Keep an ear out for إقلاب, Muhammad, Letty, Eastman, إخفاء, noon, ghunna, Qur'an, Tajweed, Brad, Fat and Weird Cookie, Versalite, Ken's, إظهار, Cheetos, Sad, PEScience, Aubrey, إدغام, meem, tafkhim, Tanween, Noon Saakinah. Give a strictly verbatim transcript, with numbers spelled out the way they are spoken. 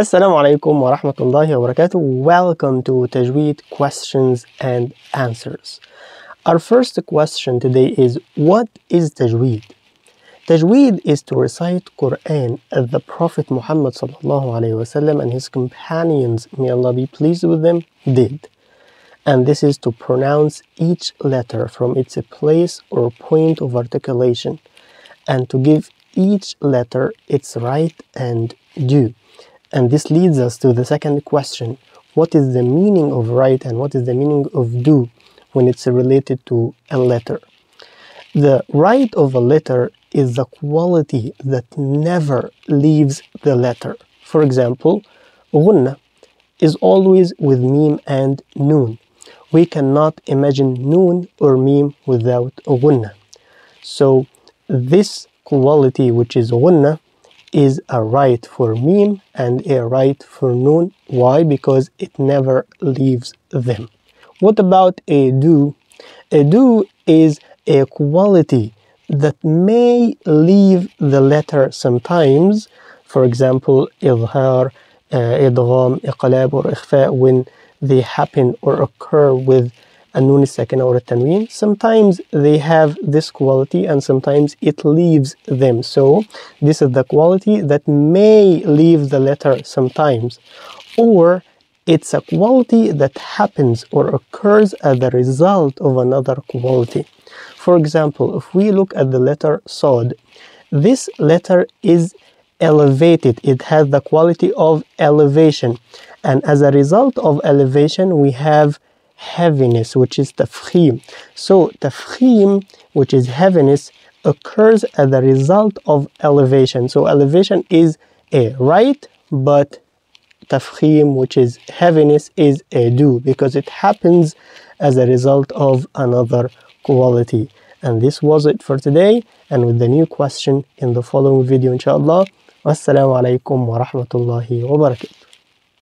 Assalamu alaikum wa rahmatullahi wa barakatuh. Welcome to Tajweed questions and answers. Our first question today is, what is Tajweed? Tajweed is to recite Qur'an as the Prophet Muhammad ﷺ and his companions, may Allah be pleased with them, did. And this is to pronounce each letter from its place or point of articulation, and to give each letter its right and due. And this leads us to the second question. What is the meaning of right and what is the meaning of due when it's related to a letter? The right of a letter is the quality that never leaves the letter. For example, ghunna is always with meem and noon. We cannot imagine noon or meem without ghunna. So this quality, which is ghunna, is a right for meem and a right for noon. Why? Because it never leaves them. What about a due? A due is a quality that may leave the letter sometimes. For example, إظهار, إدغام, إقلاب, or إخفاء, when they happen or occur with a noon Saakinah or a Tanween, sometimes they have this quality and sometimes it leaves them. So this is the quality that may leave the letter sometimes, or it's a quality that happens or occurs as a result of another quality. For example, if we look at the letter Sad, this letter is elevated. It has the quality of elevation, and as a result of elevation we have heaviness, which is tafkhim. So tafkhim, which is heaviness, occurs as a result of elevation. So elevation is a right, but tafkhim, which is heaviness, is a due, because it happens as a result of another quality. And this was it for today, and with the new question in the following video, inshallah. Wassalamu alaikum wa rahmatullahi wa barakatuh.